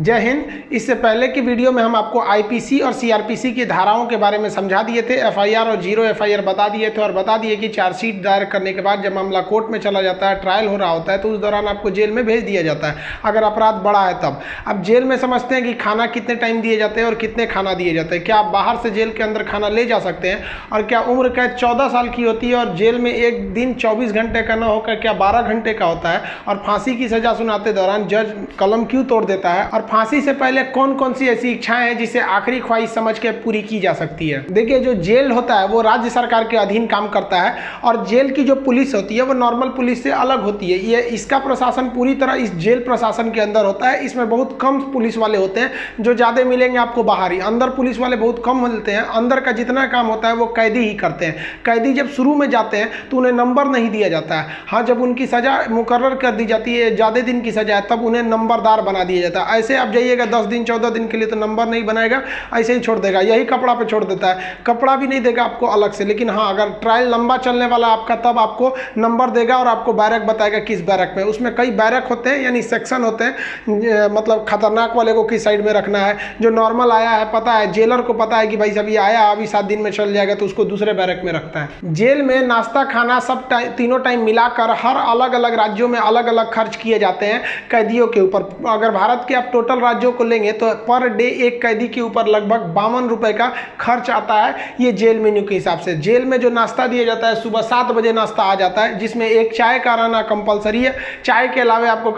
जय हिंद। इससे पहले की वीडियो में हम आपको आईपीसी और सीआरपीसी की धाराओं के बारे में समझा दिए थे, एफआईआर और जीरो एफआईआर बता दिए थे और बता दिए कि चार्जशीट दायर करने के बाद जब मामला कोर्ट में चला जाता है, ट्रायल हो रहा होता है, तो उस दौरान आपको जेल में भेज दिया जाता है अगर अपराध बड़ा है तब। अब जेल में समझते हैं कि खाना कितने टाइम दिए जाते हैं और कितने खाना दिए जाते हैं, क्या आप बाहर से जेल के अंदर खाना ले जा सकते हैं और क्या उम्र कैद 14 साल की होती है और जेल में एक दिन 24 घंटे का न होकर क्या 12 घंटे का होता है और फांसी की सजा सुनाते दौरान जज कलम क्यों तोड़ देता है और फांसी से पहले कौन कौन सी ऐसी इच्छाएं हैं जिसे आखिरी ख्वाहिश समझ के पूरी की जा सकती है। देखिए, जो जेल होता है वो राज्य सरकार के अधीन काम करता है और जेल की जो पुलिस होती है वो नॉर्मल पुलिस से अलग होती है। ये इसका प्रशासन पूरी तरह इस जेल प्रशासन के अंदर होता है। इसमें बहुत कम पुलिस वाले होते हैं, जो ज़्यादा मिलेंगे आपको बाहर ही, अंदर पुलिस वाले बहुत कम मिलते हैं। अंदर का जितना काम होता है वो कैदी ही करते हैं। कैदी जब शुरू में जाते हैं तो उन्हें नंबर नहीं दिया जाता है। हाँ, जब उनकी सज़ा मुकर्रर कर दी जाती है, ज़्यादा दिन की सज़ा है, तब उन्हें नंबरदार बना दिया जाता है। ऐसे आप जाइएगा 10 दिन 14 दिन के लिए तो नंबर नहीं बनाएगा, ऐसे ही छोड़ देगा, यही कपड़ा पे छोड़ देता है, कपड़ा भी नहीं देगा आपको अलग से। लेकिन हाँ, अगर ट्रायल लंबा चलने वाला आपका तब आपको नंबर देगा और आपको बैरक बताएगा किस बैरक में। उसमें कई बैरक होते हैं, यानी सेक्शन होते हैं, मतलब खतरनाक वाले को किस साइड में रखना है। जो नॉर्मल आया है, पता है जेलर को, पता है कि भाई साहब ये आया अभी 7 दिन में चल जाएगा, तो उसको दूसरे बैरक में रखता है। जेल में नाश्ता खाना सब तीनों टाइम मिलाकर हर अलग अलग राज्यों में अलग अलग खर्च किए जाते हैं कैदियों के ऊपर। अगर भारत के टोटल राज्यों को लेंगे तो पर डे एक कैदी के ऊपर लगभग 52 रुपए का खर्च आता है। ये जेल मेन्यू के हिसाब से। जेल में जो नाश्ता दिया जाता है, सुबह 7 बजे नाश्ता आ जाता है, जिसमें एक चाय का रहना कंपलसरी है। चाय के अलावा आपको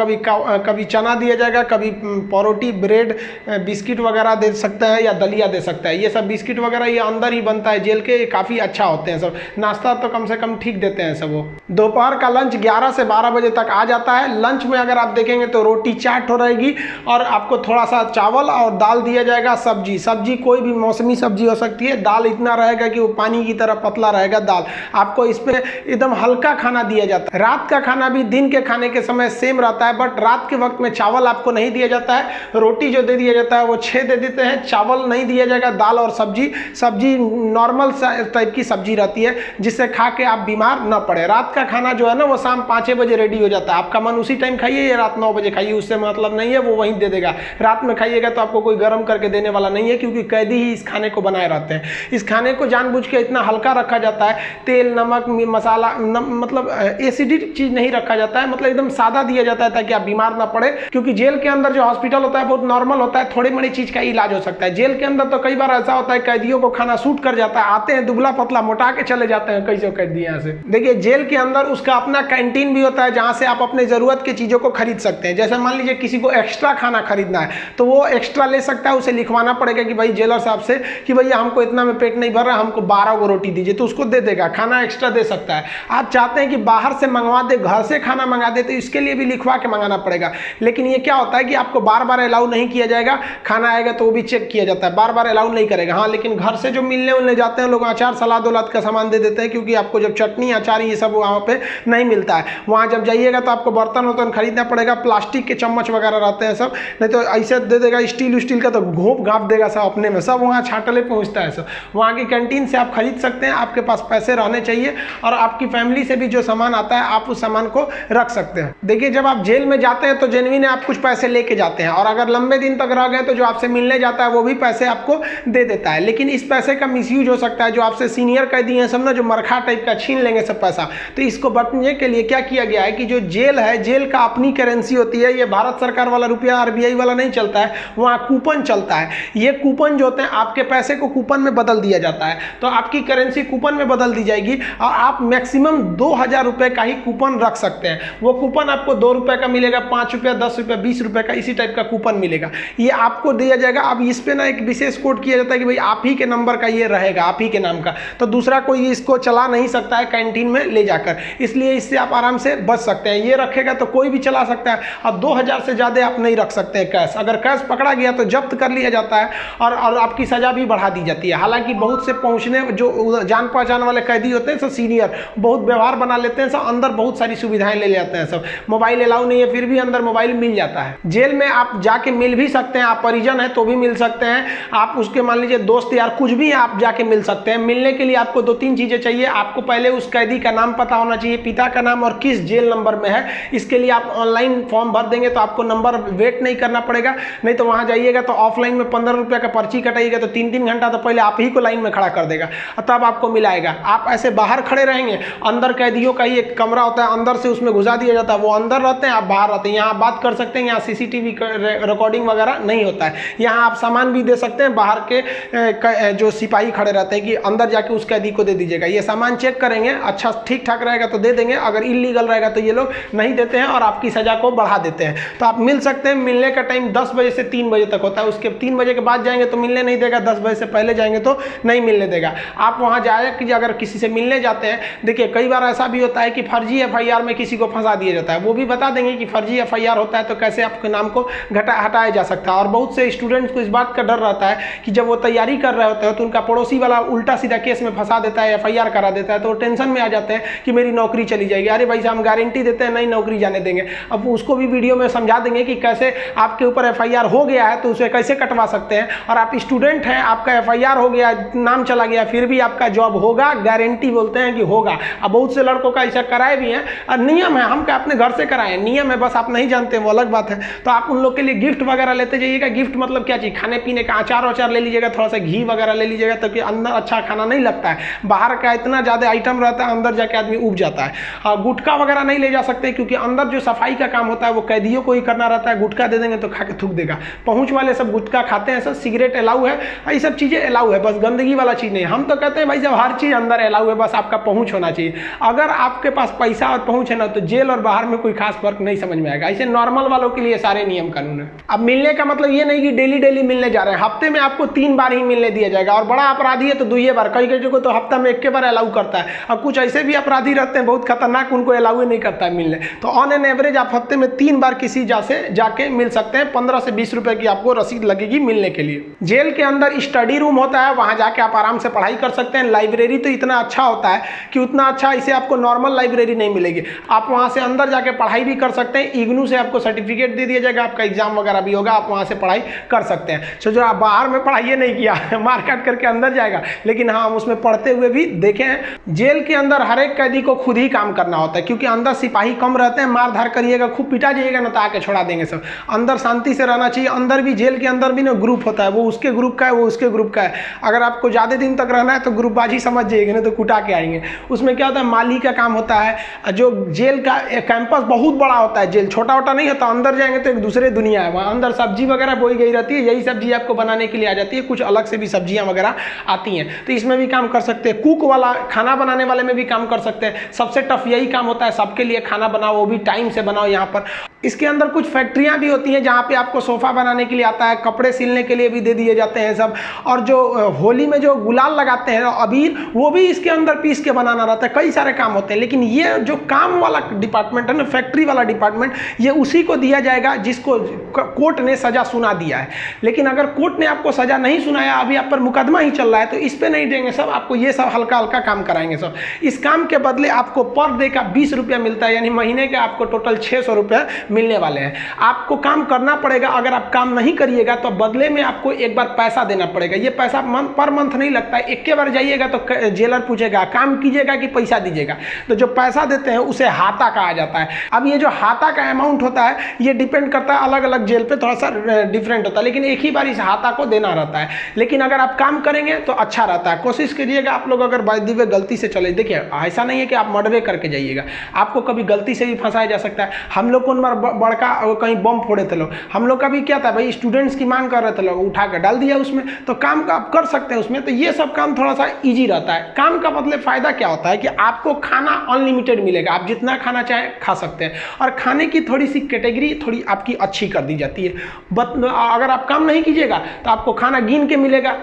कभी चना दिया जाएगा, कभी परोटी, ब्रेड, बिस्किट वगैरह दे सकता है या दलिया दे सकता है। ये सब बिस्किट वगैरह ये अंदर ही बनता है जेल के, काफ़ी अच्छा होते हैं सब। नाश्ता तो कम से कम ठीक देते हैं सब वो। दोपहर का लंच 11 से 12 बजे तक आ जाता है। लंच में अगर आप देखेंगे तो रोटी चाट हो रहेगी और आपको थोड़ा सा चावल और दाल दिया जाएगा। सब्जी, सब्जी कोई भी मौसमी सब्जी हो सकती है। दाल इतना रहेगा कि वो पानी की तरह पतला रहेगा दाल, आपको इसमें एकदम हल्का खाना दिया जाता है। रात का खाना भी दिन के खाने के समय सेम रहता है, बट रात के वक्त में चावल आपको नहीं दिया जाता है। रोटी जो दे दिया जाता है वो 6 दे देते हैं, चावल नहीं दिया जाएगा। दाल और सब्जी, सब्जी नॉर्मल टाइप की सब्जी रहती है जिससे खा के आप बीमार ना पड़े। रात का खाना जो है ना वो शाम 5 बजे रेडी हो जाता है। आपका मन उसी टाइम खाइए या रात 9 बजे खाइए, उससे मतलब नहीं है, वो वहीं दे देगा। रात में खाइएगा तो आपको कोई गर्म करके देने वाला नहीं है, क्योंकि कैदी ही इस खाने को बनाए रहते हैं। इस खाने को जानबूझ के इतना हल्का रखा जाता है, तेल नमक मसाला मतलब एसिडिक चीज़ नहीं रखा जाता है, मतलब एकदम सादा दिया जाता है ताकि आप बीमार ना पड़े। क्योंकि जेल के अंदर जो हॉस्पिटल होता है बहुत नॉर्मल होता है, थोड़ी मोड़ी चीज़ का इलाज हो सकता है। जेल के अंदर तो कई बार ऐसा होता है कैदियों को खाना सूट कर जाता है, आते हैं दुबला पतला मोटा के चले जाते हैं कैसे कैदी यहाँ से। देखिए, जेल के अंदर उसका अपना कैंटीन भी होता है जहाँ से आप अपने ज़रूरत की चीज़ों को खरीद सकते हैं। जैसे मान लीजिए किसी को एक्स्ट्रा खाना खरीदना है तो वो एक्स्ट्रा ले सकता है, उसे लिखवाना पड़ेगा कि भाई जेलर साहब से कि भैया हमको इतना में पेट नहीं भर रहा, हमको 12 को रोटी दीजिए, तो उसको दे देगा, खाना एक्स्ट्रा दे सकता है। आप चाहते हैं कि बाहर से मंगवा दे, घर से खाना मंगा दे, तो इसके लिए भी लिखवा के मंगाना पड़ेगा। लेकिन ये क्या होता है कि आपको बार बार अलाउ नहीं किया जाएगा, खाना आएगा तो वो भी चेक किया जाता है, बार बार अलाउ नहीं करेगा। हाँ, लेकिन घर से जो मिलने उलने जाते हैं लोग अचार सलाद उलाद का सामान दे देते हैं, क्योंकि आपको जब चटनी अचार ये सब वहाँ पर नहीं मिलता है। वहाँ जब जाइएगा तो आपको बर्तन वर्तन खरीदना पड़ेगा, प्लास्टिक के चम्मच वगैरह रहते हैं सब, नहीं तो ऐसे दे देगा स्टील स्टील का, तो घोंप घाप देगा सब अपने में, सब वहाँ छाटले पहुँचता है सब। वहाँ की कैंटीन से आप खरीद सकते हैं, आपके पास पैसे रहने चाहिए और आपकी फैमिली से भी जो सामान आता है आप उस सामान को रख सकते हैं। देखिए, जब आप जेल में जाते हैं तो जेनविन आप कुछ पैसे लेके जाते हैं और अगर लंबे दिन तक रह गए तो जो आपसे मिलने जाता है वो भी पैसे आपको दे देता है। लेकिन इस पैसे का मिसयूज हो सकता है, जो आपसे सीनियर कैदी हैं सब ना, जो मरखा टाइप का छीन लेंगे सब पैसा। तो इसको बचने के लिए क्या किया गया है कि जो जेल है, जेल का अपनी करेंसी होती है, ये भारत सरकार वाला रुपया RBI वाला नहीं चलता है, वहाँ कूपन चलता है। ये कूपन जो होते हैं आपके पैसे को कूपन में बदल दिया जाता है, तो आपकी करेंसी कूपन में बदल दी जाएगी और आप मैक्सिमम 2000 रुपये का ही कूपन रख सकते हैं। वो कूपन आपको 2 रुपये का मिलेगा, 5 रुपया, 10 रुपया, 20 रुपये का, इसी टाइप का कूपन मिलेगा, ये आपको दिया जाएगा। अब इस पर ना एक विशेष कोड किया जाता है कि भाई आप ही के नंबर का ये रहेगा, आप ही के नाम का, तो दूसरा कोई इसको चला नहीं सकता है कैंटीन में ले जाकर, इसलिए इससे आप आराम से बच सकते हैं। ये रखेगा तो कोई भी चला सकता है। अब 2000 से ज़्यादा आप नहीं रख सकते हैं कैश, अगर कैश पकड़ा गया तो जब्त कर लिया जाता है और आपकी सज़ा भी बढ़ा दी जाती है। हालांकि बहुत से पहुंचने जो जान पहचान वाले कैदी होते हैं सब सीनियर, बहुत व्यवहार बना लेते हैं सब, अंदर बहुत सारी सुविधाएं ले जाते हैं सब। मोबाइल अलाउ नहीं है फिर भी अंदर मोबाइल मिल जाता है। जेल में आप जाके मिल भी सकते हैं, आप परिजन हैं तो भी मिल सकते हैं, आप उसके मान लीजिए दोस्त यार कुछ भी हैं आप जाके मिल सकते हैं। मिलने के लिए आपको 2-3 चीज़ें चाहिए। आपको पहले उस कैदी का नाम पता होना चाहिए, पिता का नाम और किस जेल नंबर में है। इसके लिए आप ऑनलाइन फॉर्म भर देंगे तो आपको नंबर वेट नहीं करना पड़ेगा, नहीं तो वहाँ जाइएगा तो ऑफलाइन में 15 रुपये का पर्ची कटाइएगा तो 3-3 घंटा तो पहले आप ही को लाइन में खड़ा कर देगा और तब आपको मिलाएगा। आप ऐसे बाहर खड़े रहेंगे, अंदर कैदियों का ही एक कमरा होता है, अंदर से उसमें घुसा दिया जाता है, वो अंदर रहते हैं, आप बाहर रहते हैं। यहाँ बात कर सकते हैं, यहाँ CCTV रिकॉर्डिंग वगैरह नहीं होता है, यहाँ आप सामान भी दे सकते हैं, बाहर के जो सिपाही खड़े रहते हैं कि अंदर जाके उस कैदी को दे दीजिएगा, ये सामान चेक करेंगे, अच्छा ठीक ठाक रहेगा तो दे देंगे, अगर इलीगल रहेगा तो ये लोग नहीं देते हैं और आपकी सजा को बढ़ा देते हैं। तो आप मिल सकते हैं, मिलने का टाइम 10 बजे से 3 बजे तक होता है, उसके 3 बजे के बाद जाएंगे तो मिलने नहीं देगा, 10 बजे से पहले जाएंगे तो नहीं मिलने देगा। आप वहाँ जाए कि अगर किसी से मिलने जाते हैं, देखिए कई बार ऐसा भी होता है कि फर्जी FIR में किसी को फंसा दिया जाता है, वो भी बता देंगे कि फर्जी FIR होता है तो कैसे आपके नाम को हटाया जा सकता है। और बहुत से स्टूडेंट्स को इस बात का डर रहता है कि जब वो तैयारी कर रहे होते हैं तो उनका पड़ोसी वाला उल्टा सीधा केस में फंसा देता है, FIR करा देता है, तो टेंशन में आ जाते हैं कि मेरी नौकरी चली जाएगी। अरे भाई साहब, हम गारंटी देते हैं नहीं नौकरी जाने देंगे। अब उसको भी वीडियो में समझा देंगे कि कैसे आपके ऊपर FIR हो गया है तो उसे कैसे कटवा सकते हैं, और आप स्टूडेंट हैं, आपका FIR हो गया, नाम चला गया, फिर भी आपका जॉब होगा, गारंटी बोलते हैं कि होगा। अब बहुत से लड़कों का ऐसा कराए भी हैं, और नियम है, हम क्या अपने घर से कराएं, नियम है, बस आप नहीं जानते, वो अलग बात है। तो आप उन लोग के लिए गिफ्ट वगैरह लेते जाइएगा। गिफ्ट मतलब क्या चीज़, खाने पीने का अचार ले लीजिएगा, थोड़ा सा घी वगैरह ले लीजिएगा, ताकि अंदर अच्छा खाना नहीं लगता है, बाहर का इतना ज़्यादा आइटम रहता है, अंदर जाके आदमी उब जाता है। और गुटखा वगैरह नहीं ले जा सकते क्योंकि अंदर जो सफाई का काम होता है वो कैदियों को ही करना रहता है, गुटखा दे देंगे तो खा के थूक देगा। पहुँच वाले सब गुटखा खाते हैं, सब सिगरेट अलाउ है, ये सब चीज़ें अलाउ है, बस गंदगी वाला चीज़ नहीं। हम तो कहते हैं भाई जब हर चीज़ अंदर अलाउ है, बस आपका पहुँच होना चाहिए। अगर आपके पास पैसा और पहुँच है ना तो जेल और बाहर में कोई खास फर्क नहीं समझ में आएगा। ऐसे नॉर्मल वालों के लिए सारे नियम कानून है। अब मिलने का मतलब ये नहीं कि डेली डेली मिलने जा रहे हैं, हफ्ते में आपको 3 बार ही मिलने दिया जाएगा, और बड़ा अपराधी है तो 2 बार, कई कई को तो हफ्ता में 1 बार अलाउ करता है। अब कुछ ऐसे भी अपराधी रहते हैं बहुत खतरनाक, उनको अलाउ ही नहीं करता है मिलने। तो ऑन एन एवरेज आप हफ्ते में 3 बार किसी से जाके मिल सकते हैं। 15 से 20 रुपए की आपको रसीद लगेगी मिलने के लिए। जेल के अंदर स्टडी रूम होता है, वहाँ जाके आप आराम से पढ़ाई कर सकते हैं। लाइब्रेरी तो इतना अच्छा होता है कि उतना अच्छा इसे आपको नॉर्मल लाइब्रेरी नहीं मिलेगी, आप वहाँ से अंदर जाके पढ़ाई भी कर सकते हैं। इग्नू से आपको सर्टिफिकेट दे दिया जाएगा, आपका एग्जाम वगैरह भी होगा, आप वहाँ से पढ़ाई कर सकते हैं। सो जो आप बाहर में पढ़ाई नहीं किया, मार काट करके अंदर जाएगा, लेकिन हाँ, हम उसमें पढ़ते हुए भी देखे हैं। जेल के अंदर हर एक कैदी को खुद ही काम करना होता है क्योंकि अंदर सिपाही कम रहते हैं, मार धार करिएगा, खूब पिटा जाइएगा ना तो आके छोड़ा देंगे सब। अंदर शांति से रहना चाहिए। अंदर भी, जेल के अंदर भी ना ग्रुप होता है, वो उसके ग्रुप का है, वो उसके ग्रुप का है। अगर आपको ज़्यादा दिन तक रहना है तो ग्रुपबाजी समझ जाइएगा, नहीं तो कुटा के आएंगे। उसमें क्या होता है, माली का काम होता है। जो जेल का कैंपस बहुत बड़ा होता है, जेल छोटा वोटा नहीं होता। अंदर जाएंगे तो एक दूसरे दुनिया है, वहाँ अंदर सब्जी वगैरह बोई गई रहती है, यही सब्जी आपको बनाने के लिए आ जाती है, कुछ अलग से भी सब्जियाँ वगैरह आती हैं, तो इसमें भी काम कर सकते हैं। कुक वाला, खाना बनाने वाले में भी काम कर सकते हैं। सबसे टफ यही काम होता है, सबके लिए खाना बनाओ, वो भी टाइम से बनाओ। यहाँ पर इसके अंदर कुछ फैक्ट्रियाँ भी होती हैं जहाँ पे आपको सोफ़ा बनाने के लिए आता है, कपड़े सिलने के लिए भी दे दिए जाते हैं सब। और जो होली में जो गुलाल लगाते हैं अबीर, वो भी इसके अंदर पीस के बनाना रहता है। कई सारे काम होते हैं, लेकिन ये जो काम वाला डिपार्टमेंट है ना, फैक्ट्री वाला डिपार्टमेंट, ये उसी को दिया जाएगा जिसको कोर्ट ने सज़ा सुना दिया है। लेकिन अगर कोर्ट ने आपको सज़ा नहीं सुनाया, अभी आप पर मुकदमा ही चल रहा है, तो इस पर नहीं देंगे सब, आपको ये सब हल्का हल्का काम कराएंगे सब। इस काम के बदले आपको पर डे का 20 रुपया मिलता है, यानी महीने का आपको टोटल 600 रुपये मिलने वाले हैं। आपको काम करना पड़ेगा, अगर आप काम नहीं करिएगा तो बदले में आपको एक बार पैसा देना पड़ेगा। ये पैसा पर मंथ नहीं लगता है, एक बार जाइएगा तो जेलर पूछेगा काम कीजिएगा कि पैसा दीजिएगा, तो जो पैसा देते हैं उसे हाता कहा जाता है। अब ये जो हाता का अमाउंट होता है, ये डिपेंड करता है, अलग अलग जेल पर थोड़ा सा डिफरेंट होता है, लेकिन एक ही बार इस हाता को देना रहता है। लेकिन अगर आप काम करेंगे तो अच्छा रहता है। कोशिश कीजिएगा आप लोग, अगर बाय द वे गलती से चले, देखिए ऐसा नहीं है कि आप मर्डर करके जाइएगा, आपको कभी गलती से भी फंसाया जा सकता है। हम लोग को बड़का कहीं बम फोड़े थे लोग, हम लोग का भी क्या था भाई, स्टूडेंट्स की मांग कर रहे थे लोग, उठा कर डाल दिया उसमें, तो काम का आप कर सकते हैं उसमें। तो ये सब काम थोड़ा सा इजी रहता है। काम का मतलब फ़ायदा क्या होता है कि आपको खाना अनलिमिटेड मिलेगा, आप जितना खाना चाहें खा सकते हैं, और खाने की थोड़ी सी कैटेगरी थोड़ी आपकी अच्छी कर दी जाती है। अगर आप काम नहीं कीजिएगा तो आपको खाना गिन के मिलेगा,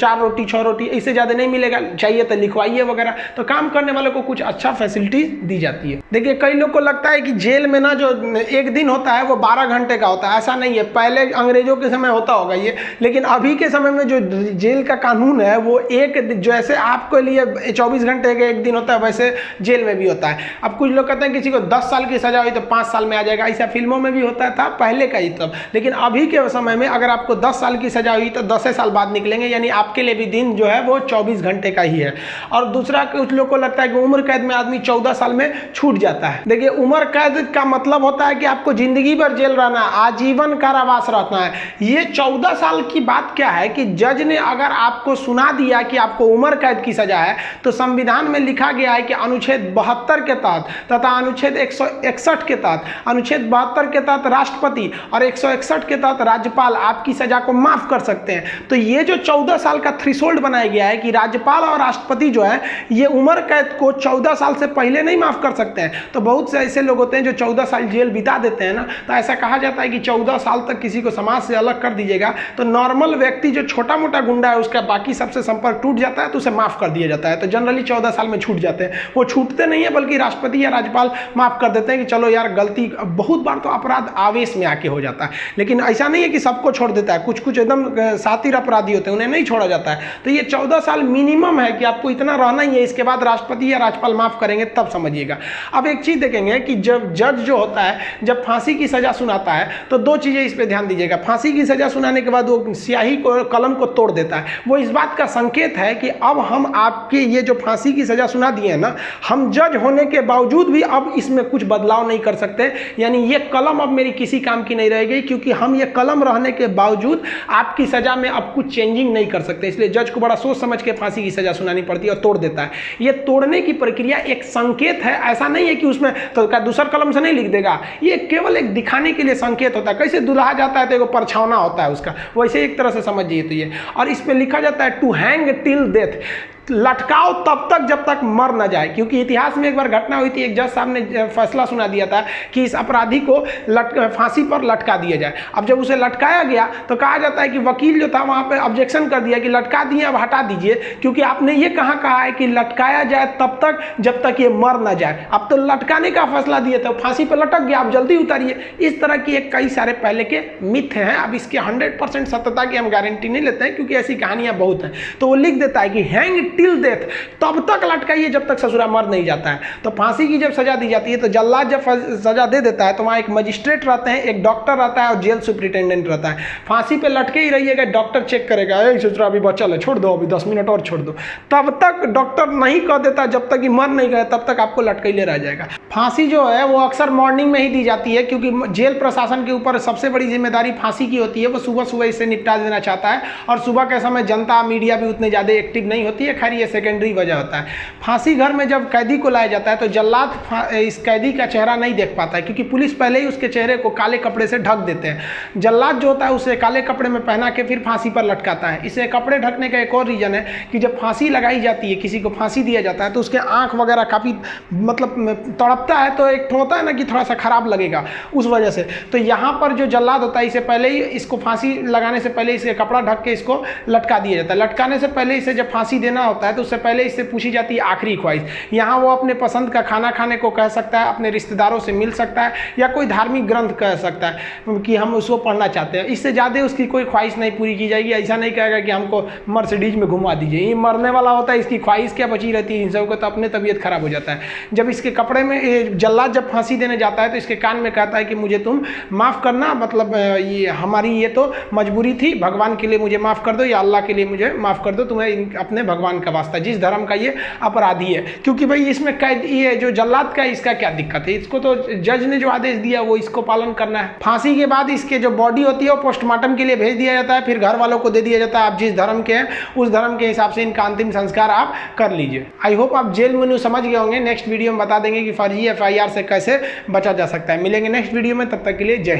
4 रोटी 6 रोटी, इससे ज़्यादा नहीं मिलेगा, चाहिए तो लिखवाइए वगैरह। तो काम करने वालों को कुछ अच्छा फैसिलिटी दी जाती है। देखिए कई लोग को लगता है कि जेल में ना जो एक दिन होता है वो 12 घंटे का होता है, ऐसा नहीं है। पहले अंग्रेजों के समय होता होगा ये, लेकिन अभी के समय में जो जेल का कानून है वो एक, जैसे आपके लिए 24 घंटे का एक दिन होता है, वैसे जेल में भी होता है। अब कुछ लोग कहते हैं किसी को 10 साल की सज़ा हुई तो 5 साल में आ जाएगा, ऐसा फिल्मों में भी होता था पहले का ही तब। लेकिन अभी के समय में अगर आपको 10 साल की सज़ा हुई तो 10 साल बाद निकलेंगे, यानी आपके लिए भी दिन जो है वो 24 घंटे का ही है। और दूसरा कुछ लोग को लगता है कि उम्र कैद में आदमी 14 साल में छूट जाता है। देखिए उम्र कैद का मतलब होता है कि आपको जिंदगी भर जेल रहना, आजीवन कारावास रहना है। ये 14 साल की बात क्या है कि जज ने अगर आपको सुना दिया कि आपको उम्र कैद की सजा है, तो संविधान में लिखा गया है कि अनुच्छेद 72 के तहत तथा अनुच्छेद 161 के तहत, अनुच्छेद 72 के तहत राष्ट्रपति और 161 के तहत राज्यपाल आपकी सजा को माफ कर सकते हैं। तो ये जो 14 साल का थ्रीशोल्ड बनाया गया है कि राज्यपाल और राष्ट्रपति जो है ये उम्र कैद को 14 साल से पहले नहीं माफ कर सकते हैं। तो बहुत से ऐसे लोग होते हैं जो 14 साल जेल बिता देते हैं ना, तो ऐसा कहा जाता है कि 14 साल तक किसी को समाज से अलग कर दीजिएगा तो नॉर्मल व्यक्ति जो छोटा मोटा गुंडा है उसका बाकी सबसे संपर्क टूट जाता है, तो उसे माफ कर दिया जाता है। तो जनरली 14 साल में छूट जाते हैं, वो छूटते नहीं है बल्कि राष्ट्रपति या राज्यपाल माफ कर देते हैं कि चलो यार गलती, बहुत बार तो अपराध आवेश में आके हो जाता है, लेकिन ऐसा नहीं है कि सबको छोड़ देता है, कुछ कुछ एकदम सातिर अपराधी होते हैं उन्हें नहीं छोड़ा जाता है। तो ये 14 साल मिनिमम है कि आपको इतना रहना ही है, इसके बाद राष्ट्रपति या राज्यपाल माफ करेंगे तब समझिएगा। अब एक चीज देखेंगे कि जब जज जो होता है जब फांसी की सजा सुनाता है तो दो चीजें इस पे ध्यान दीजिएगा। फांसी की सजा सुनाने के बाद वो स्याही को कलम को तोड़ देता है, वो इस बात का संकेत है कि अब हम आपके ये जो फांसी की सजा सुना दी है ना, हम जज होने के बावजूद भी अब इसमें कुछ बदलाव नहीं कर सकते, यानी ये कलम अब मेरी किसी काम की नहीं रहेगी, क्योंकि हम ये कलम रहने के बावजूद आपकी सजा में अब कुछ चेंजिंग नहीं कर सकते। इसलिए जज को बड़ा सोच समझ के फांसी की सजा सुनानी पड़ती है और तोड़ देता है। ये तोड़ने की प्रक्रिया एक संकेत है, ऐसा नहीं है कि उसमें तो दूसर कलम से नहीं लिख देगा, ये केवल एक दिखाने के लिए संकेत होता है। कैसे दुल्हा जाता है तो एगो परछावना होता है उसका, वैसे एक तरह से समझिए। तो ये और इस पे लिखा जाता है टू हैंग टिल डेथ, लटकाओ तब तक जब तक मर ना जाए, क्योंकि इतिहास में एक बार घटना हुई थी, एक जज साहब ने फैसला सुना दिया था कि इस अपराधी को फांसी पर लटका दिया जाए। अब जब उसे लटकाया गया तो कहा जाता है कि वकील जो था वहाँ पे ऑब्जेक्शन कर दिया कि लटका दिए अब हटा दीजिए, क्योंकि आपने ये कहा है कि लटकाया जाए तब तक जब तक ये मर ना जाए, अब तो लटकाने का फैसला दिए तो फांसी पर लटक गया, आप जल्दी उतारिए। इस तरह की एक कई सारे पहले के मिथ हैं। अब इसके 100% सत्यता की हम गारंटी नहीं लेते हैं क्योंकि ऐसी कहानियाँ बहुत हैं। तो वो लिख देता है कि हैंग टिल डेथ, तब तक लटकाइए जब तक ससुरा मर नहीं जाता है। तो फांसी की जब सजा दी जाती है तो जल्लाद जब सजा दे देता है तो वहाँ एक मजिस्ट्रेट रहते हैं, एक डॉक्टर रहता है और जेल सुप्रिटेंडेंट रहता है। फांसी पे लटके ही रहिएगा, डॉक्टर चेक करेगा, ए ससुरा अभी बचल है, छोड़ दो, अभी 10 मिनट और छोड़ दो। तब तक डॉक्टर नहीं कह देता, जब तक कि मर नहीं गए तब तक आपको लटकइले रह जाएगा। फांसी जो है वो अक्सर मॉर्निंग में ही दी जाती है, क्योंकि जेल प्रशासन के ऊपर सबसे बड़ी जिम्मेदारी फांसी की होती है, वो सुबह सुबह इसे निपटा देना चाहता है और सुबह के समय जनता मीडिया भी उतने ज़्यादा एक्टिव नहीं होती है। खैर ये सेकेंडरी वजह होता है। फांसी घर में जब कैदी को लाया जाता है तो जल्लाद इस कैदी का चेहरा नहीं देख पाता है, क्योंकि पुलिस पहले ही उसके चेहरे को काले कपड़े से ढक देते हैं। जल्लाद जो होता है उसे काले कपड़े में पहना के फिर फांसी पर लटकाता है। इसे कपड़े ढकने का एक और रीज़न है कि जब फांसी लगाई जाती है, किसी को फांसी दिया जाता है, तो उसके आँख वगैरह काफ़ी मतलब तड़पता है, तो एक होता है ना कि थोड़ा सा खराब लगेगा, उस वजह से। तो यहाँ पर जो जल्लाद होता है इसे पहले ही, इसको फांसी लगाने से पहले इसे कपड़ा ढक के इसको लटका दिया जाता है। लटकाने से पहले इसे जब फांसी देना होता है तो उससे पहले इससे पूछी जाती है आखिरी ख्वाहिश। यहाँ वो अपने पसंद का खाना खाने को कह सकता है, अपने रिश्तेदारों से मिल सकता है, या कोई धार्मिक ग्रंथ कह सकता है कि हम उसको पढ़ना चाहते हैं। इससे ज़्यादा उसकी कोई ख्वाहिश नहीं पूरी की जाएगी। ऐसा नहीं कहेगा कि हमको मर्सिडीज में घुमा दीजिए, ये मरने वाला होता है, इसकी ख्वाहिश क्या बची रहती है, इन सबको तो अपने तबीयत खराब हो जाता है। जब इसके कपड़े में जल्लाद जब फांसी देने जाता है तो इसके कान में कहता है कि मुझे तुम माफ़ करना, मतलब ये हमारी ये तो मजबूरी थी, भगवान के लिए मुझे माफ़ कर दो या अल्लाह के लिए मुझे माफ़ कर दो, तुम्हें अपने भगवान का वास्ता, जिस धर्म का ये अपराधी है। क्योंकि भाई इसमें कैद ये जो जल्लाद का है इसका क्या दिक्कत है, इसको तो जज ने जो आदेश दिया वो इसको पालन करना है। फांसी के बाद इसके जो बॉडी होती है वो पोस्टमार्टम के लिए भेज दिया जाता है, फिर घर वालों को दे दिया जाता है। आप जिस धर्म के हैं उस धर्म के हिसाब से इनका अंतिम संस्कार आप कर लीजिए। आई होप आप जेल मेन्यू समझ गए होंगे। नेक्स्ट वीडियो में बता देंगे कि फर्जी FIR से कैसे बचा जा सकता है। मिलेंगे नेक्स्ट वीडियो में, तब तक के लिए जय हिंद।